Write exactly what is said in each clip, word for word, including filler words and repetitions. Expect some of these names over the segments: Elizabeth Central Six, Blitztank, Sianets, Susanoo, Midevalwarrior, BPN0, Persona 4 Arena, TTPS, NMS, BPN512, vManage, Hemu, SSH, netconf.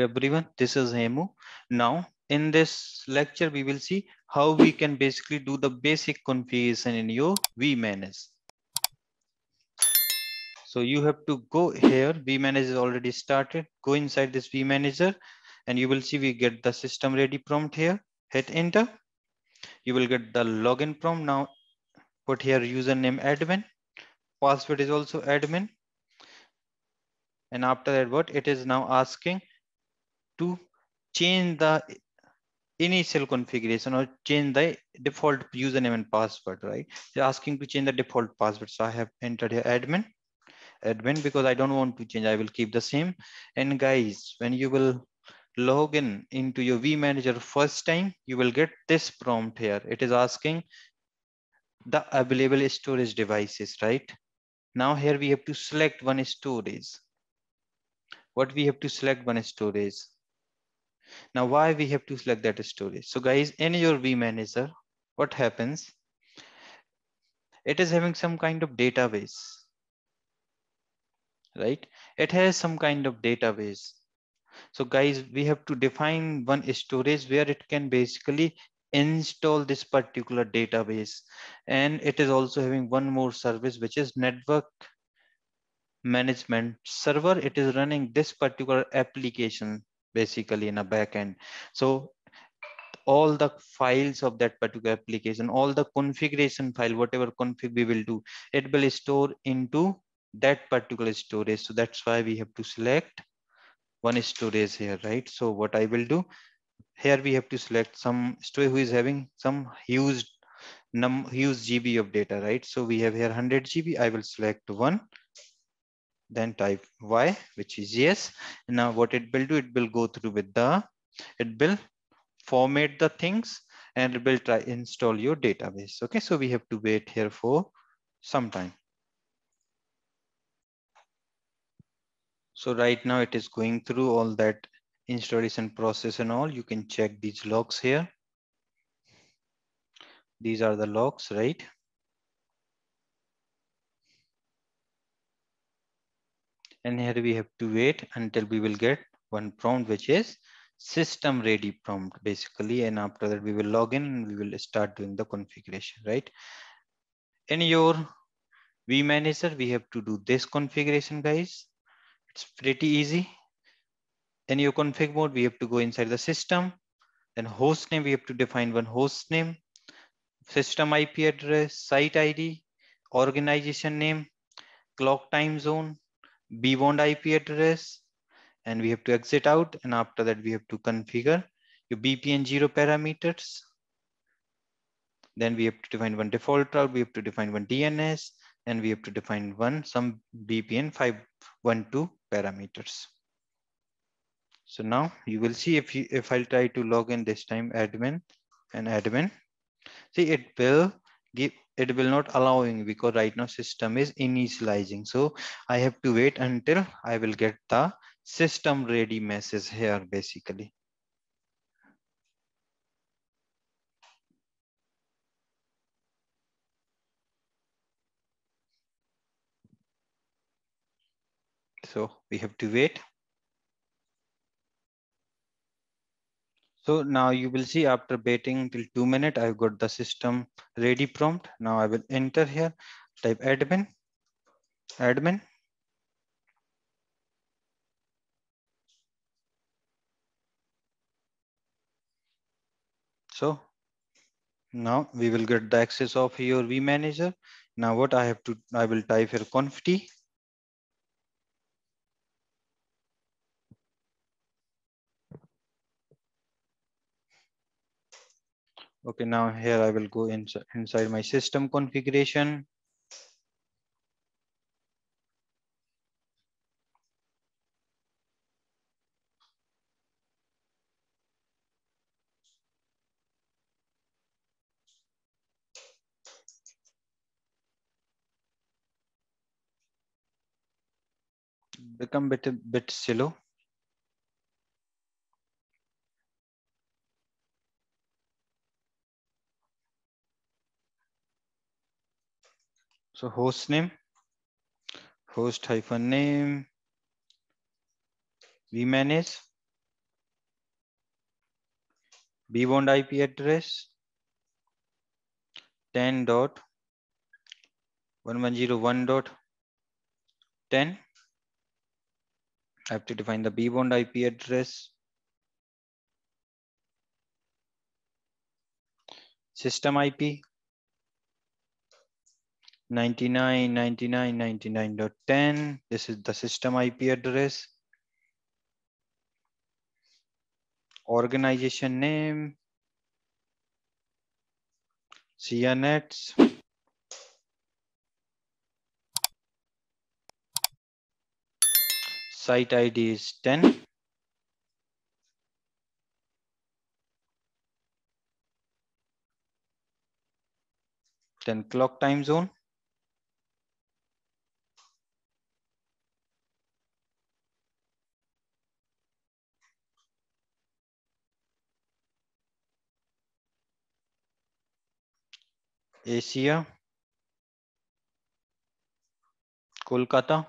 everyone. This is Hemu. Now in this lecture, we will see how we can basically do the basic configuration in your vManage. So you have to go here. vManage is already started. Go inside this vManager and you will see we get the system ready prompt here. Hit enter. You will get the login prompt. Now put here username admin. Password is also admin. And after that, what it is now asking to change the initial configuration or change the default username and password, right? They're asking to change the default password. So I have entered here admin, admin, because I don't want to change. I will keep the same. And guys, when you will log in into your vManager first time, you will get this prompt here. It is asking the available storage devices, right? Now here we have to select one storage. What we have to select one storage. Now why we have to select that storage? So guys, in your vManager, what happens? It is having some kind of database, right? It has some kind of database. So guys, we have to define one storage where it can basically install this particular database. And it is also having one more service, which is network management server. It is running this particular application basically in a backend. So all the files of that particular application, all the configuration file, whatever config we will do, it will store into that particular storage. So that's why we have to select one storage here, right? So what I will do here, we have to select some storage who is having some huge num huge G B of data, right? So we have here one hundred G B. I will select one. Then type Y, which is yes. Now what it will do, it will go through with the, it will format the things and it will try install your database. Okay, so we have to wait here for some time. So right now it is going through all that installation process and all. You can check these logs here. These are the logs, right? And here we have to wait until we will get one prompt, which is system ready prompt basically. And after that we will log in and we will start doing the configuration, right? In your vManager, we have to do this configuration, guys. It's pretty easy. In your config mode, we have to go inside the system. Then host name, we have to define one host name, system I P address, site I D, organization name, clock time zone, bbound I P address, and we have to exit out. And after that, we have to configure your B P N zero parameters. Then we have to define one default route. We have to define one D N S, and we have to define one, some B P N five one two parameters. So now you will see if you, if I'll try to log in this time, admin and admin, see it will give, it will not allowing because right now system is initializing. So I have to wait until I will get the system ready message here basically. So we have to wait. So now you will see after waiting till two minutes, I've got the system ready prompt. Now I will enter here, type admin, admin. So now we will get the access of your vManager. Now what I have to, I will type here conft. Okay, now here I will go ins inside my system configuration. Become bit a bit slow. So host name, host hyphen name, vManage, bbound I P address ten dot one one zero one dot ten. I have to define the bbound I P address. System I P ninety-nine dot ninety-nine dot ninety-nine dot ten. This is the system I P address. Organization name, Sianets. Site I D is ten. Then clock time zone. Asia, Kolkata,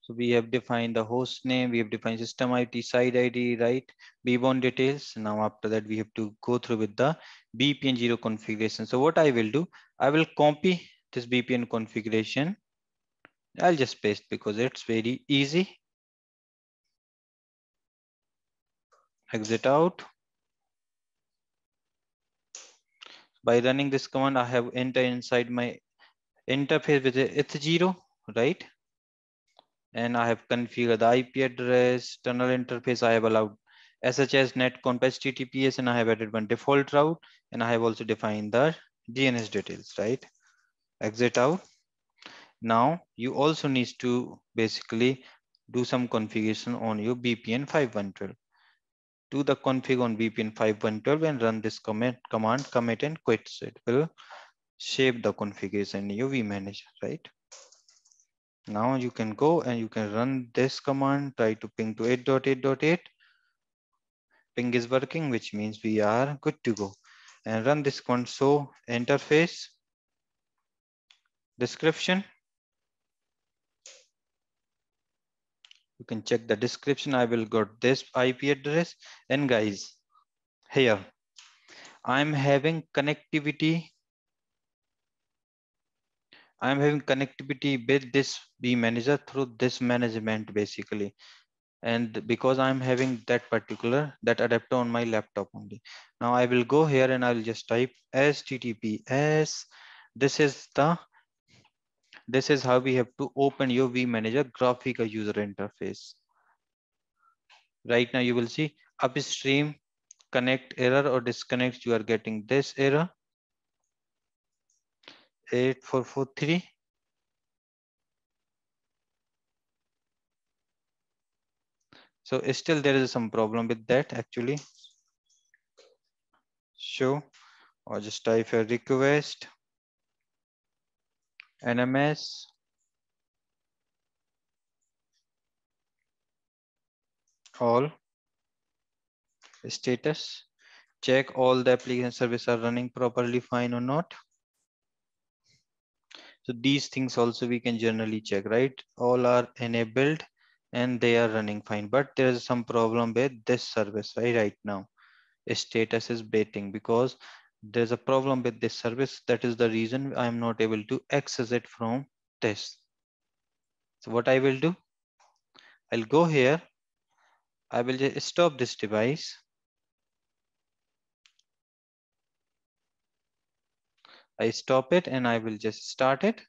so we have defined the host name, we have defined system I D, site I D, right? bbound details. Now after that, we have to go through with the B P N zero configuration. So what I will do, I will copy this B P N configuration. I'll just paste because it's very easy. Exit out. By running this command, I have enter inside my interface with eth zero, right? And I have configured the I P address, tunnel interface. I have allowed S S H, netconf, T T P S, and I have added one default route. And I have also defined the D N S details, right? Exit out. Now you also need to basically do some configuration on your B P N five twelve. Do the config on B P N five twelve and run this command, command commit and quit. So it will shape the configuration in your vManager, right? Now you can go and you can run this command, try to ping to eight dot eight dot eight. Ping is working, which means we are good to go. And run this command. So interface, description. You can check the description. I will got this I P address. And guys, here I'm having connectivity. I'm having connectivity with this vManager through this management basically. And because I'm having that particular, that adapter on my laptop only. Now I will go here and I'll just type H T T P S. This is the This is how we have to open your vManager graphical user interface. Right now you will see upstream connect error or disconnect. You are getting this error eight four four three. So still there is some problem with that actually. Show or just type a request. N M S, all, status, check all the application services are running properly, fine or not. So these things also we can generally check, right? All are enabled and they are running fine, but there is some problem with this service, right? Right now, status is baiting because there's a problem with this service. That is the reason I'm not able to access it from this. So what I will do, I'll go here. I will just stop this device. I stop it and I will just start it.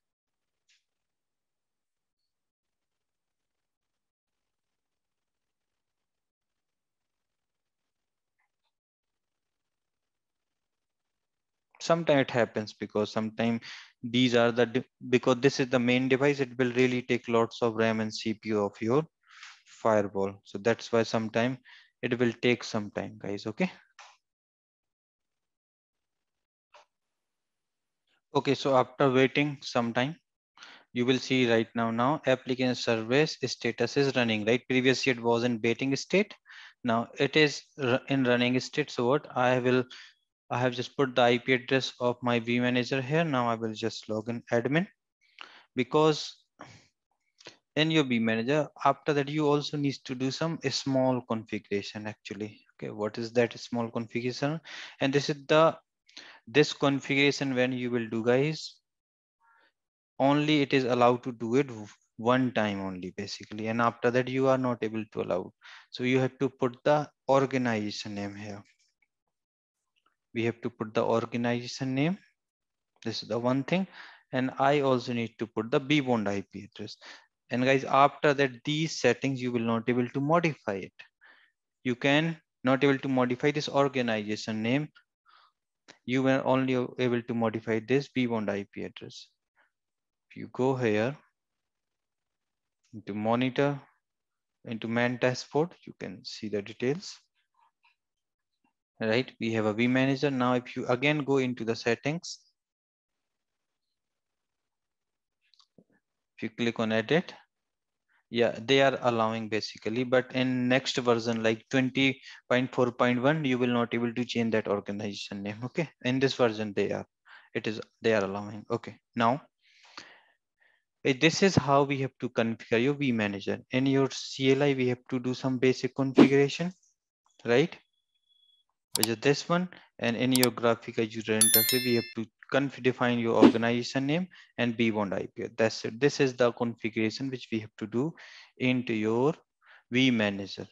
Sometimes it happens because sometimes these are the, because this is the main device, it will really take lots of RAM and C P U of your firewall. So that's why sometimes it will take some time, guys, okay? Okay, so after waiting some time, you will see right now, now application service status is running, right? Previously it was in baiting state. Now it is in running state. So what I will, I have just put the I P address of my vManager here. Now I will just log in admin. because in your vManager, after that, you also need to do some small configuration actually. Okay, what is that small configuration? And this is the, this configuration when you will do guys, only it is allowed to do it one time only basically. And after that, you are not able to allow. So you have to put the organization name here. We have to put the organization name. This is the one thing. And I also need to put the bbound I P address. And guys, after that, these settings, you will not able to modify it. You can not able to modify this organization name. You were only able to modify this bbound I P address. If you go here into monitor, into man dashboard, you can see the details. All right, we have a vManager. Now, if you again go into the settings, if you click on edit, yeah, they are allowing basically, but in next version like twenty point four point one, you will not able to change that organization name. Okay, in this version they are, it is, they are allowing. Okay, now this is how we have to configure your vManager. In your C L I, we have to do some basic configuration, right? Which is this one. And in your graphical user interface, we have to define your organization name and bbound I P. That's it. This is the configuration which we have to do into your vManager.